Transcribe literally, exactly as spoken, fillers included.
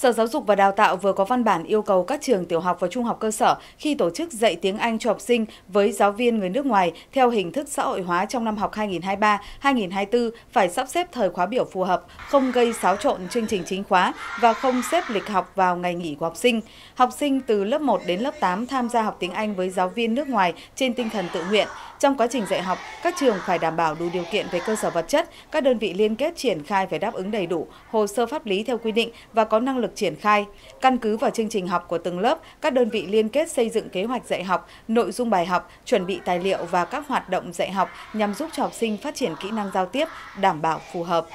Sở Giáo dục và Đào tạo vừa có văn bản yêu cầu các trường tiểu học và trung học cơ sở khi tổ chức dạy tiếng Anh cho học sinh với giáo viên người nước ngoài theo hình thức xã hội hóa trong năm học hai nghìn không trăm hai mươi ba hai nghìn không trăm hai mươi tư phải sắp xếp thời khóa biểu phù hợp, không gây xáo trộn chương trình chính khóa và không xếp lịch học vào ngày nghỉ của học sinh. Học sinh từ lớp một đến lớp tám tham gia học tiếng Anh với giáo viên nước ngoài trên tinh thần tự nguyện. Trong quá trình dạy học, các trường phải đảm bảo đủ điều kiện về cơ sở vật chất, các đơn vị liên kết triển khai phải đáp ứng đầy đủ hồ sơ pháp lý theo quy định và có năng lực triển khai. Căn cứ vào chương trình học của từng lớp, các đơn vị liên kết xây dựng kế hoạch dạy học, nội dung bài học, chuẩn bị tài liệu và các hoạt động dạy học nhằm giúp cho học sinh phát triển kỹ năng giao tiếp đảm bảo phù hợp.